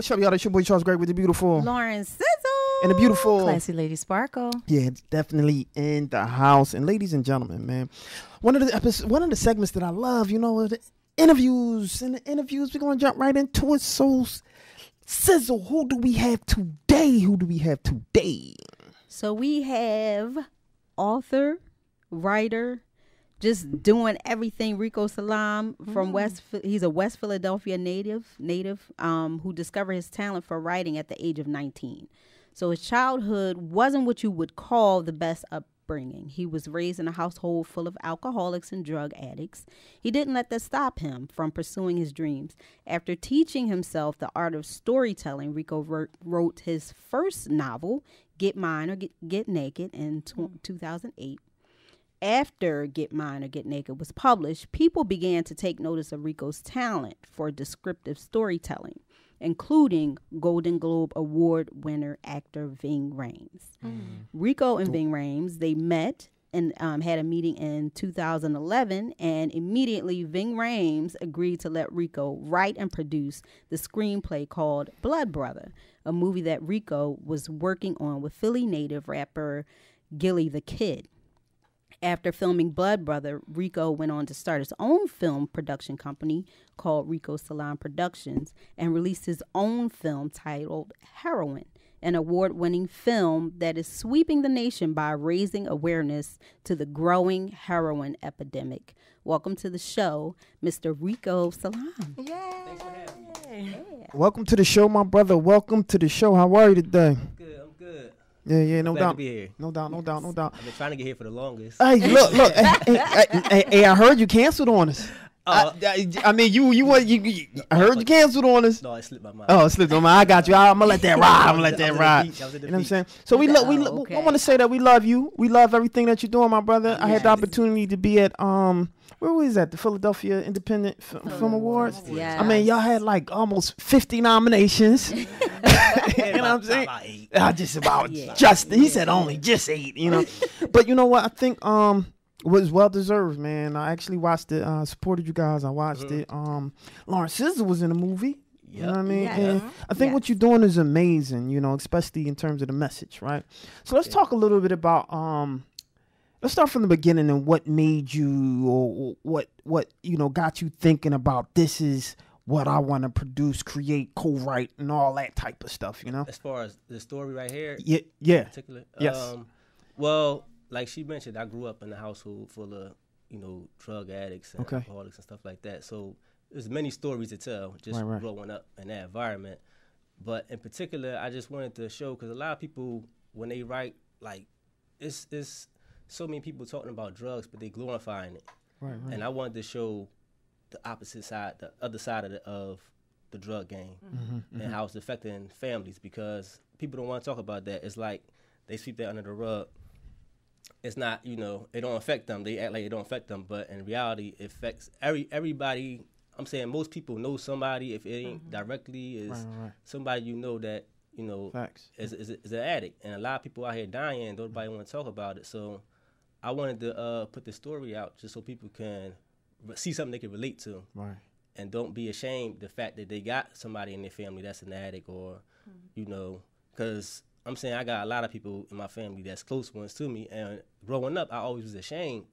What's up, y'all? That's your boy Charles Gregory with the beautiful Lauren Sizzle and the beautiful classy lady Sparkle. Yeah, definitely in the house. And ladies and gentlemen, man, one of the segments that I love, you know, the interviews. And the interviews, we're gonna jump right into it. So, Sizzle, who do we have today? So we have author, writer, just doing everything, Rico Salam from he's a West Philadelphia native who discovered his talent for writing at the age of 19. So his childhood wasn't what you would call the best upbringing. He was raised in a household full of alcoholics and drug addicts. He didn't let that stop him from pursuing his dreams. After teaching himself the art of storytelling, Rico wrote his first novel, Get Mine or Get Naked, in 2008. After Get Mine or Get Naked was published, people began to take notice of Rico's talent for descriptive storytelling, including Golden Globe Award winner actor Ving Rhames. Rico and Ving Rhames, they met and had a meeting in 2011, and immediately Ving Rhames agreed to let Rico write and produce the screenplay called Blood Brother, a movie that Rico was working on with Philly native rapper Gilly the Kid. After filming Blood Brother, Rico went on to start his own film production company called Rico Salam Productions and released his own film titled Heroin, an award-winning film that is sweeping the nation by raising awareness to the growing heroin epidemic. Welcome to the show, Mr. Rico Salam. Yay. Thanks for having me. Yeah. Welcome to the show, my brother. Welcome to the show. How are you today? I'm good. Yeah, no doubt. No doubt. I've been trying to get here for the longest. Hey, look. hey, I heard you canceled on us. I heard you canceled on us. No, it slipped my mind. Oh, it slipped my mind. I got you. I'm gonna let that ride. You know what I'm saying? So we I want to say that we love you. We love everything that you're doing, my brother. Yes. I had the opportunity to be at where was that? The Philadelphia Independent Film Awards. Yeah. I mean, y'all had like almost 50 nominations. You know what I'm saying? About 8. He said only just 8, you know. But you know what? I think was well deserved, man. I actually watched it. Supported you guys. I watched it. Lauren Sizzle was in the movie. You know what I mean? Yeah. And I think what you're doing is amazing, you know, especially in terms of the message, right? So let's talk a little bit about let's start from the beginning and what made you, or what you know, got you thinking about this is what I want to produce, create, co-write, and all that type of stuff, you know? As far as the story right here? Yeah. In particular? Yes. Well, like she mentioned, I grew up in a household full of, you know, drug addicts and alcoholics and stuff like that. So there's many stories to tell just growing up in that environment. But in particular, I just wanted to show, because a lot of people, when they write, like, it's so many people talking about drugs, but they glorifying it. Right. And I wanted to show the opposite side, the other side of the drug game, and how it's affecting families, because people don't want to talk about that. It's like they sweep that under the rug. It's not, you know, it don't affect them. They act like it don't affect them, but in reality, it affects everybody. I'm saying most people know somebody, if it ain't directly, is somebody you know that, you know, is an addict. And a lot of people out here dying, and nobody want to talk about it. So I wanted to put this story out just so people can see something they can relate to, and don't be ashamed the fact that they got somebody in their family that's an addict, or you know, because I'm saying I got a lot of people in my family that's close ones to me, and growing up I always was ashamed.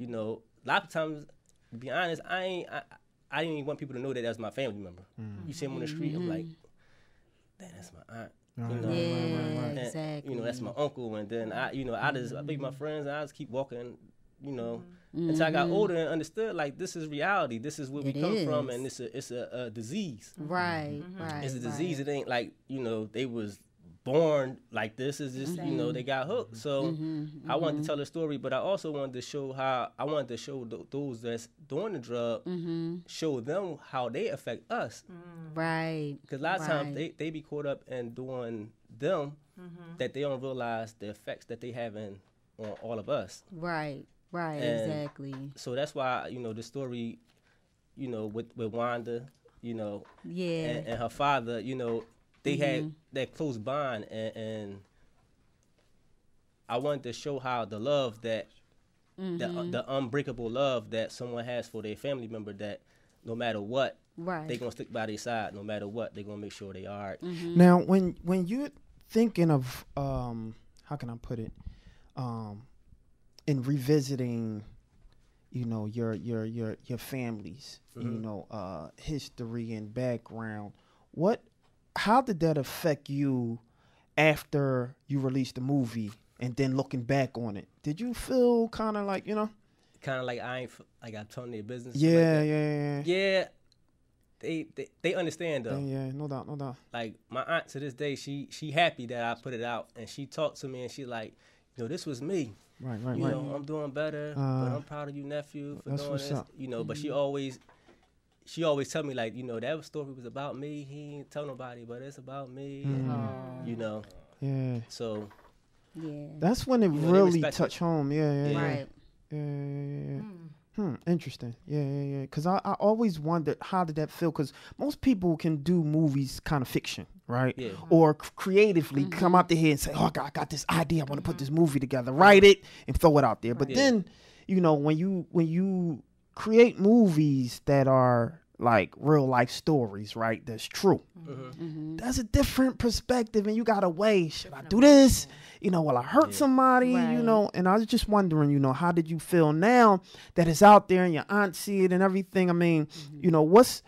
You know, a lot of times, to be honest, I didn't even want people to know that that was my family member. You see them on the street, I'm like, damn, that's my aunt. You know, and, you know, that's my uncle. And then I be my friends, and I just keep walking, you know, until I got older and understood, like, this is reality. This is where we come from, and it's a disease. It's a disease. It ain't like, you know, they was born like this. It's just, you know, they got hooked. So I wanted to tell a story, but I also wanted to show how, I wanted to show those that's doing the drug, show them how they affect us. Because a lot of times they be caught up in doing them, that they don't realize the effects that they having on all of us. And exactly. So that's why, you know, the story, you know, with Wanda, you know, and her father, you know, they had that close bond, and I wanted to show how the love that, the unbreakable love that someone has for their family member, that no matter what, Right. They're going to stick by their side no matter what. They're going to make sure they are. Mm-hmm. Now, when you're thinking of, how can I put it, in revisiting, you know, your family's, mm-hmm. you know, history and background, how did that affect you after you released the movie and then looking back on it? Did you feel kind of like, you know? Kind of like I ain't, like I'm totally a business. Yeah, like yeah, yeah, yeah. They understand though. Yeah, no doubt, no doubt. Like my aunt to this day, she happy that I put it out, and she talked to me and she like, you know, this was me. Right, right, right. You know, I'm doing better, but I'm proud of you, nephew, for doing this. You know, but she always tell me like, you know, that story was about me. He ain't tell nobody, but it's about me. Mm. You know. Yeah. So. Yeah. That's when it really touched home. Yeah, yeah, yeah. Right. Yeah, yeah, yeah, yeah. Mm. Interesting. Yeah, yeah, yeah. Because I always wondered, how did that feel? Because most people can do movies kind of fiction, right? Yeah. Or creatively come out the head and say, oh, I got this idea. I want to put this movie together. Write it and throw it out there. But then, you know, when you create movies that are like real life stories, right? That's true. That's a different perspective, and you gotta weigh, should I do this? You know, will I hurt somebody? Right. You know, and I was just wondering, you know, how did you feel now that it's out there and your aunt see it and everything? I mean, you know, what's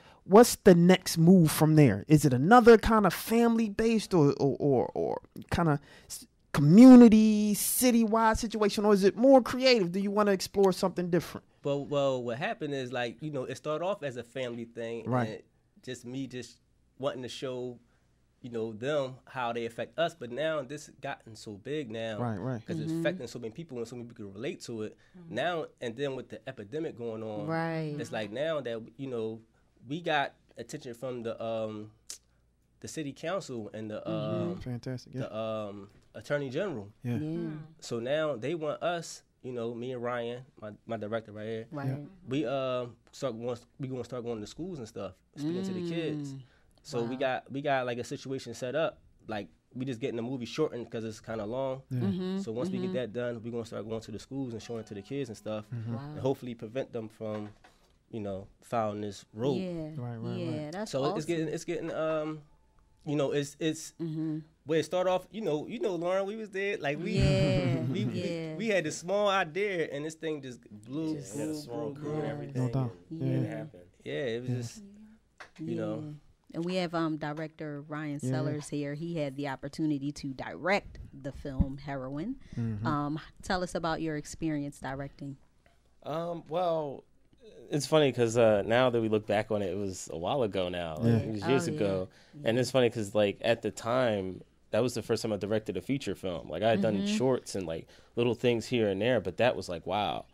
the next move from there? Is it another kind of family based or kind of community citywide situation, or is it more creative? Do you want to explore something different? Well, what happened is, like, you know, it started off as a family thing, right? And just me just wanting to show, you know, them how they affect us. But now this has gotten so big now, right? Right. Because it's affecting so many people, and so many people can relate to it now. And then with the epidemic going on, right? It's like now that, you know, we got attention from the city council and the fantastic, yeah. Attorney General. Yeah. So now they want us, you know, me and Ryan, my director right here. Right. Yeah. We gonna start going to schools and stuff, speaking to the kids. So we got like a situation set up. Like we just getting the movie shortened because it's kind of long. Yeah. So once we get that done, we are gonna start going to the schools and showing it to the kids and stuff, and hopefully prevent them from, you know, following this road. Yeah. Right. Right. Yeah. Right. That's so awesome. It's getting you know, it's where it started off, you know, Lauren, we was there, like we had this small idea, and this thing just blew, and everything. No and it happened. Yeah, it was just, you know. And we have director Ryan Sellers here. He had the opportunity to direct the film Heroin. Tell us about your experience directing. Well, it's funny because now that we look back on it, it was a while ago now. Yeah. Like, it was years ago. Yeah. And it's funny because, like, at the time, that was the first time I directed a feature film. Like, I had done shorts and, like, little things here and there, but that was like, wow.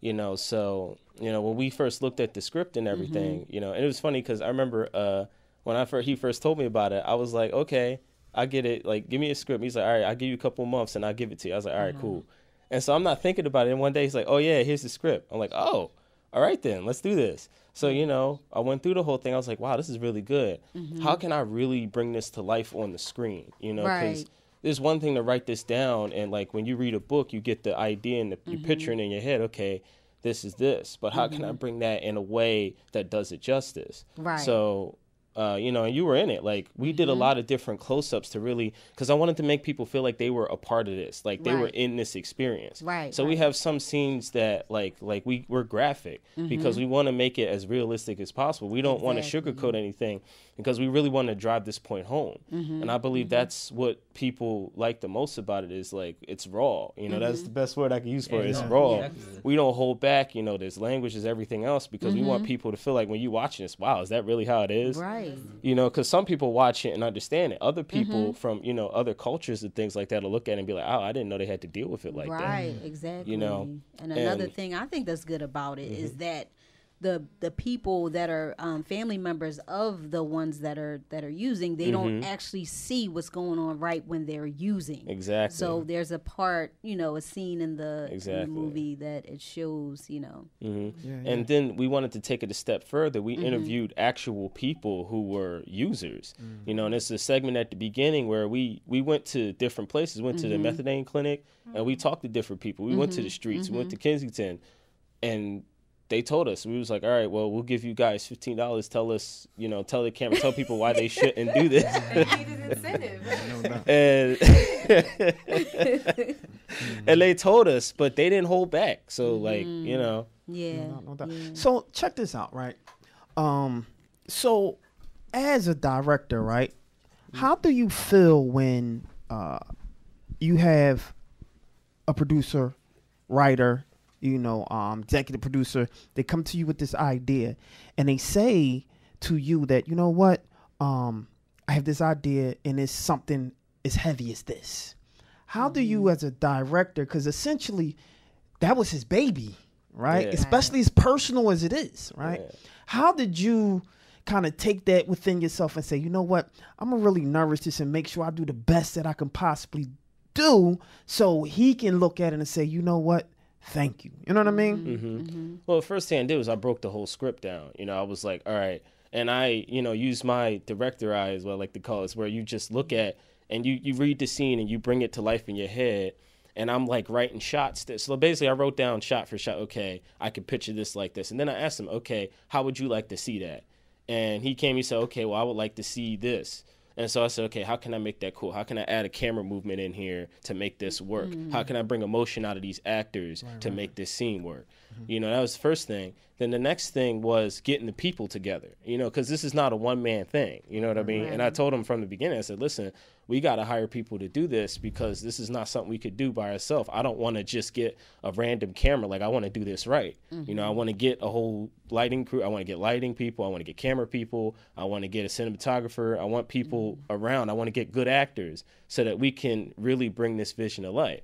You know, so, you know, when we first looked at the script and everything, you know, and it was funny because I remember when he first told me about it, I was like, okay, I get it. Like, give me a script. He's like, all right, I'll give you a couple months and I'll give it to you. I was like, all right, cool. And so I'm not thinking about it. And one day he's like, oh, yeah, here's the script. I'm like, oh. All right, then, let's do this. So, you know, I went through the whole thing. I was like, wow, this is really good. How can I really bring this to life on the screen? You know, because there's one thing to write this down. And, like, when you read a book, you get the idea and you're picturing in your head, okay, this is this. But how can I bring that in a way that does it justice? Right. So, you know, and you were in it. Like, we did a lot of different close-ups to really, because I wanted to make people feel like they were a part of this. Like, they were in this experience. Right. So we have some scenes that, like we're graphic because we want to make it as realistic as possible. We don't want to sugarcoat anything because we really want to drive this point home. And I believe that's what people like the most about it is, like, it's raw. You know, that's the best word I can use for it. It's raw. Yeah. We don't hold back, you know, there's language, there's everything else because we want people to feel like when you're watching this, wow, is that really how it is? Right. You know, because some people watch it and understand it. Other people from, you know, other cultures and things like that will look at it and be like, oh, I didn't know they had to deal with it like that. Right, exactly. You know, and another thing I think that's good about it is that the people that are family members of the ones that are using, they don't actually see what's going on right when they're using. Exactly. So there's a part, you know, a scene in the movie that it shows, you know. And then we wanted to take it a step further. We interviewed actual people who were users, you know, and it's a segment at the beginning where we went to different places, went to the methadone clinic, and we talked to different people. We went to the streets, we went to Kensington, and they told us. We was like, all right, well, we'll give you guys $15. Tell us, you know, tell the camera, tell people why they shouldn't do this. They needed incentive. And they told us, but they didn't hold back. So, like, you know. Yeah. No doubt. So check this out, right? So as a director, right, how do you feel when you have a producer, writer, you know, executive producer, they come to you with this idea and they say to you that, you know what, I have this idea and it's something as heavy as this. How do you as a director, because essentially that was his baby, right? Yeah. Especially as personal as it is, right? Yeah. How did you kind of take that within yourself and say, you know what, I'm going to really nourish this and make sure I do the best that I can possibly do so he can look at it and say, you know what, thank you. You know what I mean? Mm-hmm. Mm-hmm. Well, the first thing I did was I broke the whole script down. You know, I was like, all right. And I, you know, use my director eye, as well, I like to call it, where you just look at and you read the scene and you bring it to life in your head. And I'm like writing shots. So basically I wrote down shot for shot. Okay, I could picture this like this. And then I asked him, okay, how would you like to see that? And he came, he said, okay, well, I would like to see this. And so I said, okay, how can I make that cool? How can I add a camera movement in here to make this work? How can I bring emotion out of these actors to make this scene work? You know, that was the first thing. Then the next thing was getting the people together, you know, because this is not a one-man thing. You know what I mean? Right. And I told them from the beginning, I said, listen, we got to hire people to do this because this is not something we could do by ourselves. I don't want to just get a random camera. Like, I want to do this right. You know, I want to get a whole lighting crew. I want to get lighting people. I want to get camera people. I want to get a cinematographer. I want people around. I want to get good actors so that we can really bring this vision to life.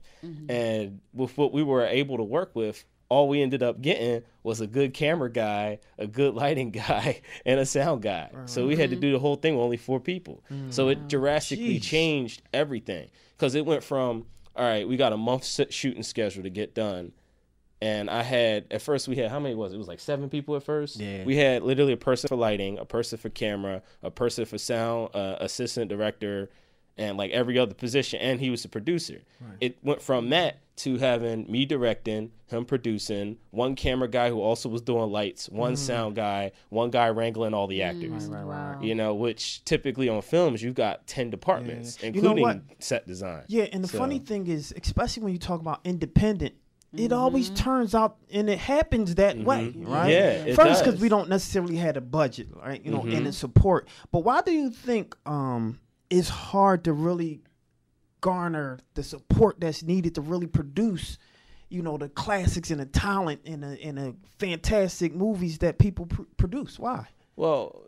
And with what we were able to work with, all we ended up getting was a good camera guy, a good lighting guy, and a sound guy. So we had to do the whole thing with only 4 people. So it drastically changed everything. Because it went from, all right, we got a month's shooting schedule to get done. And I had, at first we had, how many was it? It was like 7 people at first. Yeah. We had literally a person for lighting, a person for camera, a person for sound, assistant director, and like every other position, and he was the producer. It went from that to having me directing, him producing, one camera guy who also was doing lights, one sound guy, one guy wrangling all the actors. Wow. You know, which typically on films, you've got 10 departments, including set design. Yeah, and the funny thing is, especially when you talk about independent, it always turns out, and it happens that way, right? Yeah, first, because we don't necessarily have a budget, right? You know, and in support. But why do you think... it's hard to really garner the support that's needed to really produce, you know, the classics and the talent and the fantastic movies that people produce. Why? Well,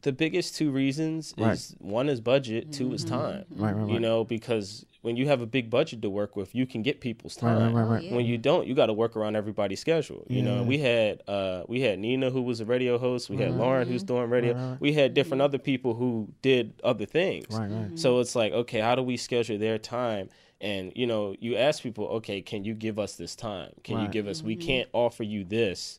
the biggest 2 reasons is, one is budget, 2 is time. You know, because when you have a big budget to work with, you can get people's time. When you don't, you got to work around everybody's schedule. You know, and we had Nina, who was a radio host. We had Lauren, who's doing radio. We had different other people who did other things. So it's like, okay, how do we schedule their time? And, you know, you ask people, okay, can you give us this time? Can you give us, we can't offer you this,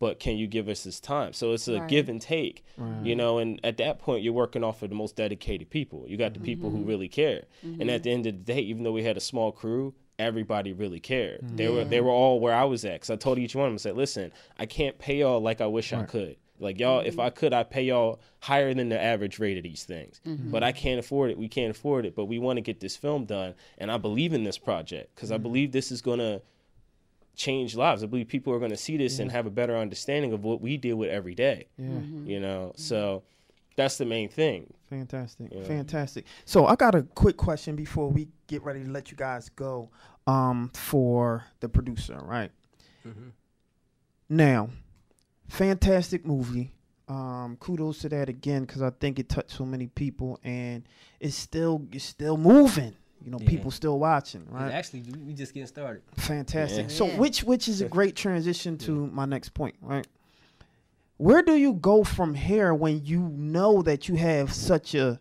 but can you give us this time? So it's a give and take, you know, and at that point you're working off of the most dedicated people. You got the people who really care. And at the end of the day, even though we had a small crew, everybody really cared. They were all where I was at, because I told each one of them, I said, listen, I can't pay y'all like I wish I could. Like, y'all, if I could, I'd pay y'all higher than the average rate of these things. But I can't afford it. We can't afford it, but we want to get this film done. And I believe in this project because I believe this is going to change lives. I believe people are going to see this and have a better understanding of what we deal with every day. You know, so that's the main thing. Fantastic. Yeah. Fantastic. So I got a quick question before we get ready to let you guys go, for the producer, right? Now, fantastic movie. Kudos to that again, because I think it touched so many people and it's still moving. You know, people still watching, right? Actually, we just getting started. Fantastic. Yeah. So which is a great transition to my next point, right? Where do you go from here when you know that you have such a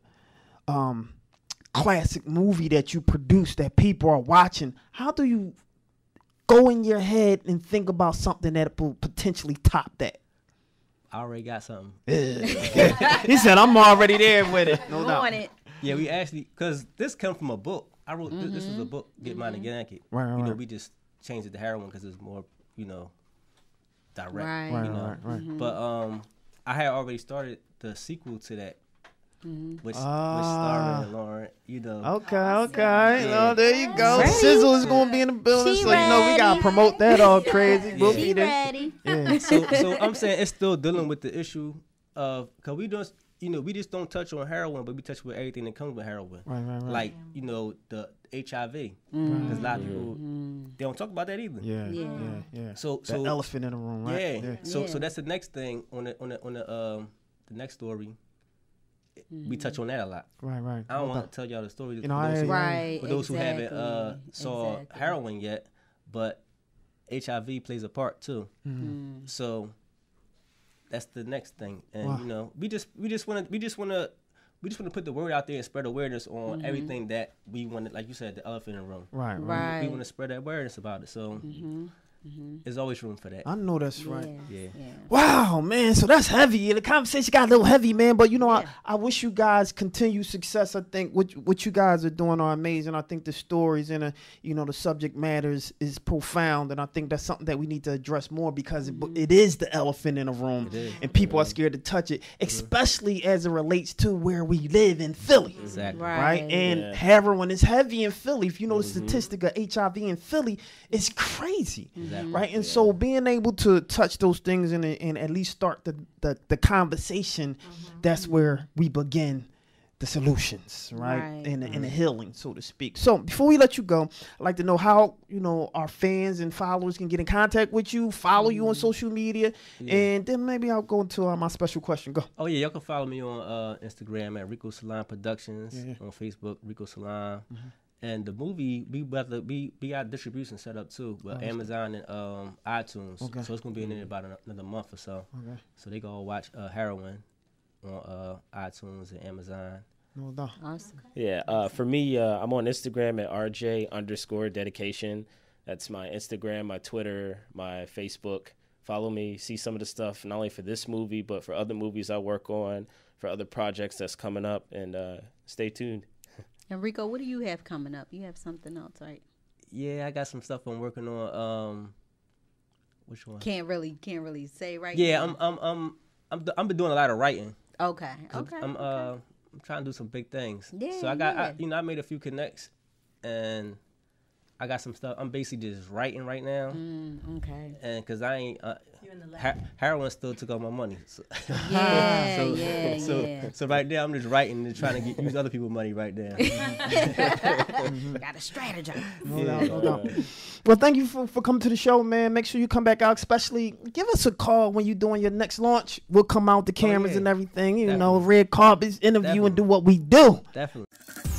classic movie that you produce that people are watching? How do you go in your head and think about something that will potentially top that? I already got something. He said, I'm already there with it. No doubt. On it. Yeah, we actually, because this come from a book. I wrote, this was a book, Get Mine and Get Naked. Right, you know, we just changed it to Heroin because it's more, you know, direct. Right. You know? Right. Mm-hmm. But I had already started the sequel to that, mm-hmm. which starring Lauren. You know. Okay. Yeah. Oh, there you go. Ready. Sizzle is gonna be in the building, she so ready. You know we gotta promote that all crazy. We'll be ready. Yeah. So I'm saying it's still dealing with the issue of because we don't. You know, we just don't touch on heroin, but we touch with everything that comes with heroin. Right. Like, you know, the HIV. Because a lot of people, they don't talk about that either. Yeah. So the elephant in the room, right? Yeah. So that's the next thing on the next story. We touch on that a lot. Right. I don't want to tell y'all the story. You know, for those who haven't saw heroin yet, but HIV plays a part too. Mm-hmm. So. That's the next thing, and wow. You know, we just want to put the word out there and spread awareness on everything that we want to, like you said, the elephant in the room. Right. We want to spread that awareness about it, so there's always room for that. I know that's right. Yeah. Wow, man, so that's heavy. The conversation got a little heavy, man, but you know, I wish you guys continued success. I think what you guys are doing are amazing. I think the stories and you know the subject matters is profound, and I think that's something that we need to address more because it is the elephant in the room, and people are scared to touch it, especially as it relates to where we live in Philly. Exactly. Right? And heroin is heavy in Philly. If you know the statistic of HIV in Philly, it's crazy. Exactly. Right, and so being able to touch those things and at least start the conversation, that's where we begin the solutions, right? And the healing, so to speak. So before we let you go, I'd like to know how, you know, our fans and followers can get in contact with you, follow you on social media, and then maybe I'll go into my special question. Go. Oh, yeah, y'all can follow me on Instagram at Rico Salam Productions, on Facebook, Rico Salam. And the movie, we got distribution set up too, but Amazon and iTunes. Okay. So it's gonna be in about another month or so. Okay. So they go watch Heroin on iTunes and Amazon. No doubt. Awesome. Yeah. For me, I'm on Instagram at RJ_dedication. That's my Instagram, my Twitter, my Facebook. Follow me, see some of the stuff not only for this movie, but for other movies I work on, for other projects that's coming up, and stay tuned. Enrico, what do you have coming up? You have something else, right? Yeah, I got some stuff I'm working on. Which one? Can't really say right now. Yeah, I'm been doing a lot of writing. Okay. I'm trying to do some big things. Yeah. So I got I made a few connects, and I got some stuff. I'm basically just writing right now. Okay. And because I ain't. Heroin still took all my money. So. Yeah, so right there, I'm just writing and trying to use other people's money right there. Got to strategize. No doubt. Well, thank you for coming to the show, man. Make sure you come back out, especially give us a call when you're doing your next launch. We'll come out the cameras and everything, you know, red carpet interview and do what we do. Definitely.